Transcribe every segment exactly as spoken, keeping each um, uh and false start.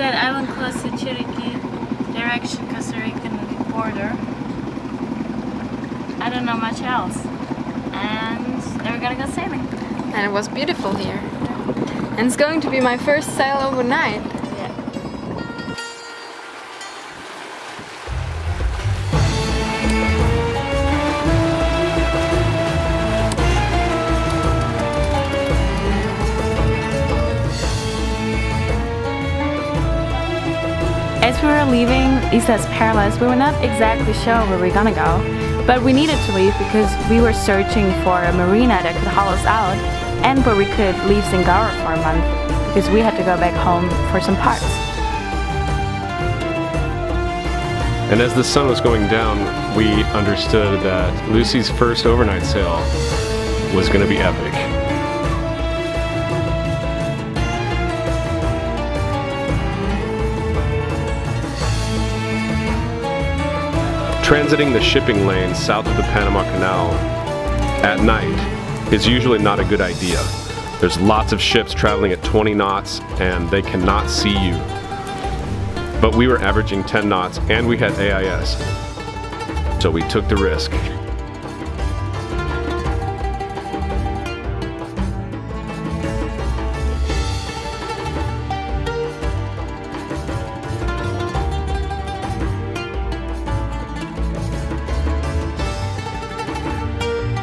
that island close to Chiriqui, direction Costa Rican border. I don't know much else. And then we're gonna go sailing. And it was beautiful here. And it's going to be my first sail overnight. As we were leaving Las Perlas, we were not exactly sure where we were gonna go, but we needed to leave because we were searching for a marina that could haul us out and where we could leave Zingaro for a month because we had to go back home for some parts. And as the sun was going down, we understood that Lucy's first overnight sail was gonna be epic. Transiting the shipping lane south of the Panama Canal at night is usually not a good idea. There's lots of ships traveling at twenty knots and they cannot see you. But we were averaging ten knots and we had A I S, so we took the risk.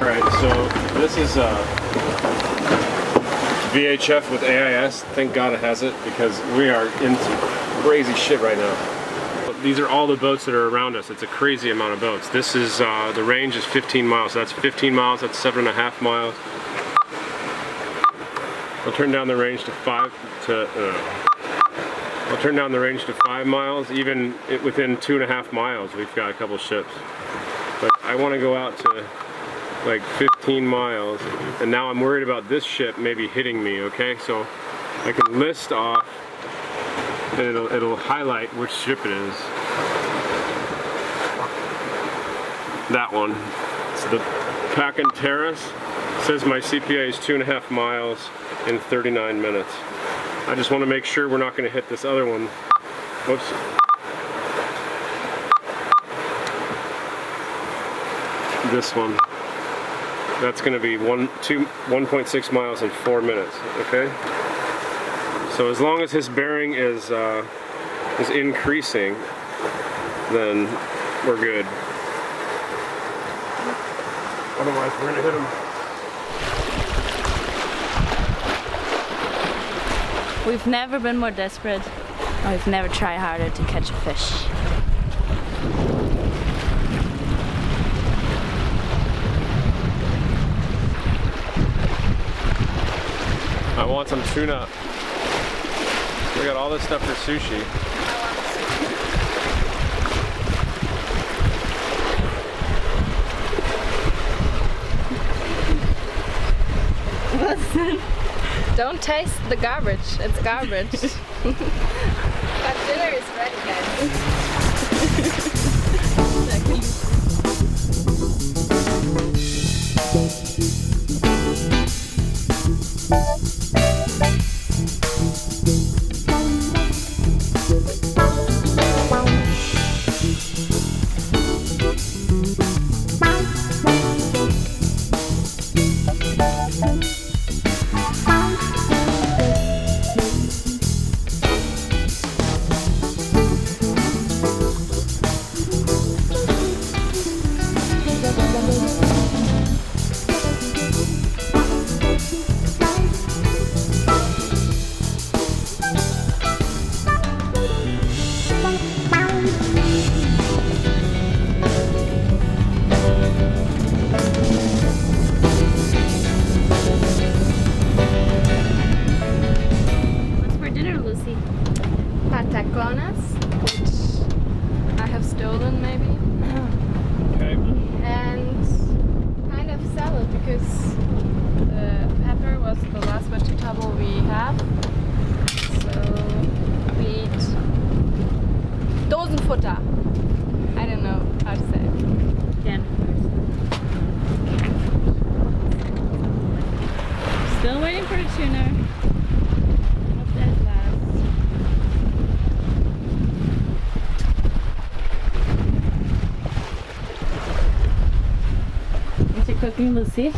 Alright, so this is uh, V H F with A I S. Thank God it has it because we are in some crazy shit right now. These are all the boats that are around us. It's a crazy amount of boats. This is, uh, the range is fifteen miles. So that's fifteen miles, that's seven and a half miles. We'll turn down the range to five, to, uh, we'll turn down the range to five miles. Even it, within two and a half miles, we've got a couple ships. But I want to go out to like fifteen miles, and now I'm worried about this ship maybe hitting me, okay? So I can list off, and it'll, it'll highlight which ship it is. That one. It's the Pacanteras. It says my C P A is two and a half miles in thirty-nine minutes. I just want to make sure we're not going to hit this other one. Whoops. This one. That's going to be one point six miles in four minutes, okay? So as long as his bearing is, uh, is increasing, then we're good. Otherwise, we're going to hit him. We've never been more desperate, and we've never tried harder to catch a fish. I want some tuna. We got all this stuff for sushi. Listen, don't taste the garbage. It's garbage. But dinner is ready, guys. Still waiting for the tuner. Hope that lasts. em você.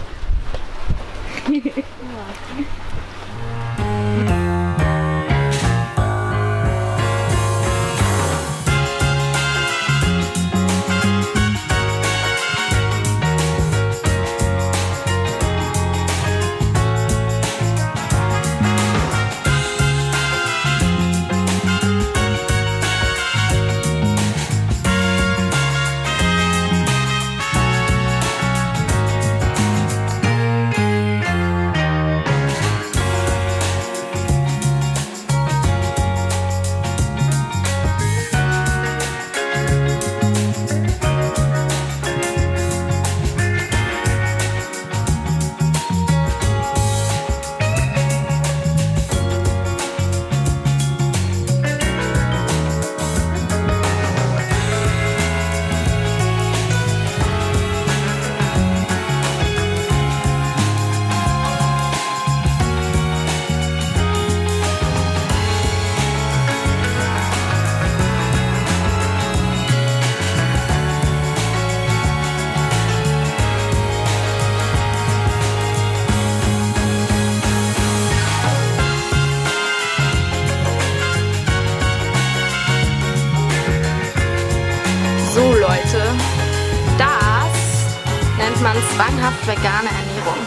Zwanghaft vegane Ernährung.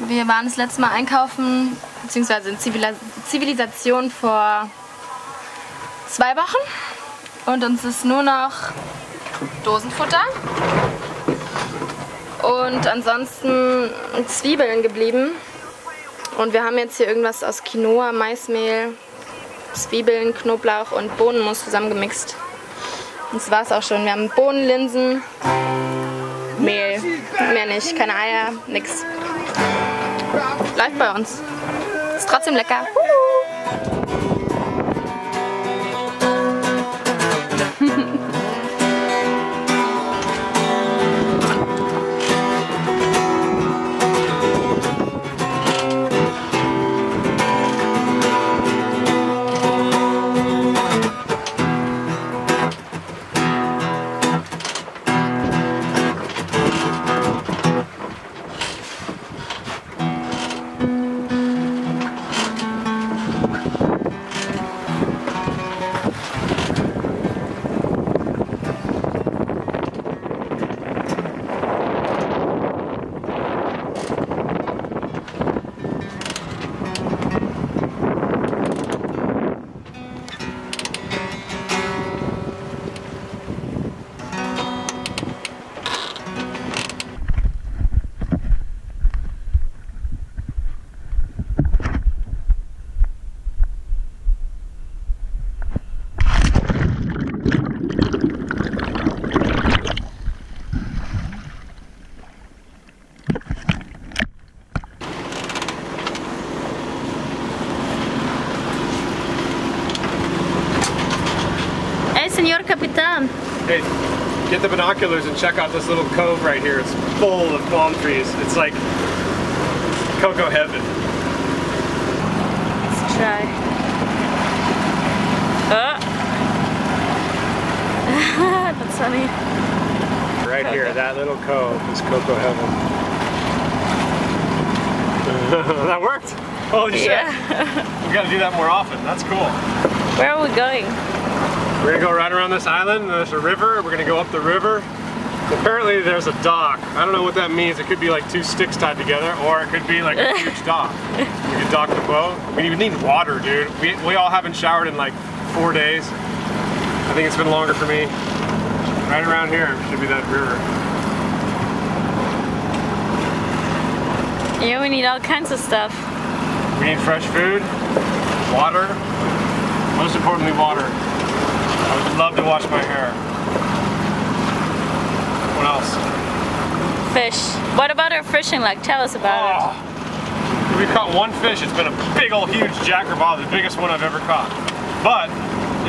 Wir waren das letzte Mal einkaufen, beziehungsweise in Zivilisation vor zwei Wochen und uns ist nur noch Dosenfutter und ansonsten Zwiebeln geblieben. Und wir haben jetzt hier irgendwas aus Quinoa, Maismehl, Zwiebeln, Knoblauch und Bohnenmus zusammengemixt. Und das war es auch schon. Wir haben Bohnen, Linsen, Mehl, mehr nicht, keine Eier, nix. Läuft bei uns. Ist trotzdem lecker. Hey, get the binoculars and check out this little cove right here. It's full of palm trees. It's like cocoa heaven. Let's try. Oh. That's funny. Right cocoa. Here, that little cove is cocoa heaven. That worked! Holy shit! Yeah. We gotta do that more often. That's cool. Where are we going? We're gonna go right around this island, there's a river, we're gonna go up the river. Apparently there's a dock. I don't know what that means, it could be like two sticks tied together, or it could be like a huge dock. We could dock the boat. We need water, dude. We, we all haven't showered in like four days. I think it's been longer for me. Right around here should be that river. Yeah, we need all kinds of stuff. We need fresh food, water, most importantly water. I would love to wash my hair. What else? Fish. What about our fishing luck? Tell us about oh. it. We caught one fish. It's been a big old huge jack crevalle, the biggest one I've ever caught. But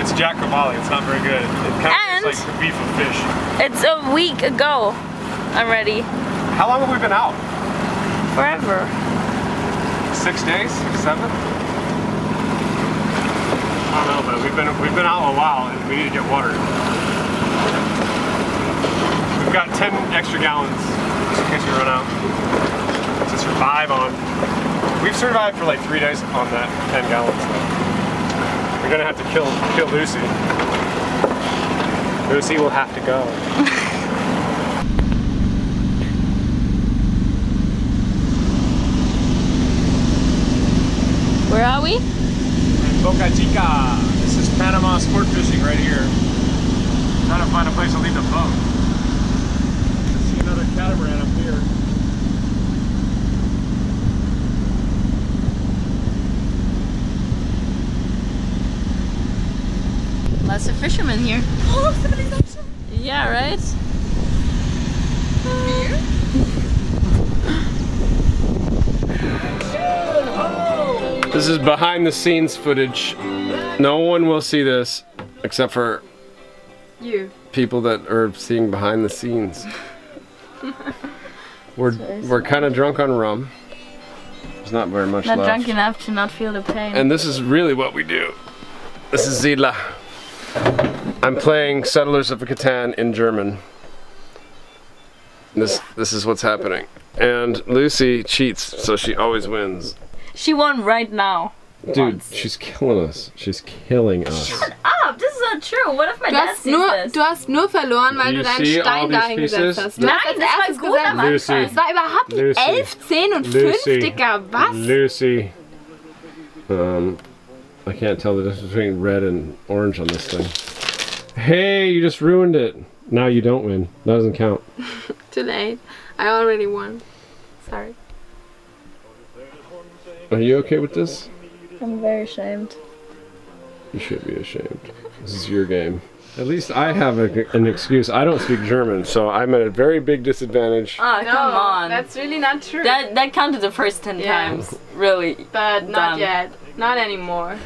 it's jack crevalle. It's not very good. It kind of tastes like beef and fish. It's a week ago already. How long have we been out? Forever. Six days? Seven? I don't know, but we've been, we've been out a while and we need to get water. We've We've got ten extra gallons just in case we run out to survive on. We've survived for like three days on that ten gallons. We're gonna have to kill kill Lucy. Lucy will have to go. Where are we? Boca Chica. This is Panama sport fishing right here. I'm trying to find a place to leave the boat. I see another catamaran up here. Lots of fishermen here. Oh, look, somebody's actually. Yeah, right? This is behind the scenes footage. No one will see this except for you. People that are seeing behind the scenes. we're we're kind of drunk on rum. There's not very much left. Not drunk enough to not feel the pain. And this is really what we do. This is Zila. I'm playing Settlers of the Catan in German. This this is what's happening. And Lucy cheats, so she always wins. She won right now. Dude, once. She's killing us. She's killing us. Shut up! This is not true. What if my dad sees this? Du hast nur verloren, weil du deinen Stein dahin gesetzt hast. Nein, das war gut am Anfang. Das war überhaupt nicht elf, zehn und fünf, Dicker. Was? Lucy. Um, I can't tell the difference between red and orange on this thing. Hey, you just ruined it. Now you don't win. That doesn't count. Too late. I already won. Sorry. Are you okay with this? I'm very ashamed. You should be ashamed. This is your game. At least I have a, an excuse. I don't speak German, so I'm at a very big disadvantage. Oh, no, come on. That's really not true. That, that counted the first ten yeah. times. Really. But not Damn. yet. Not anymore.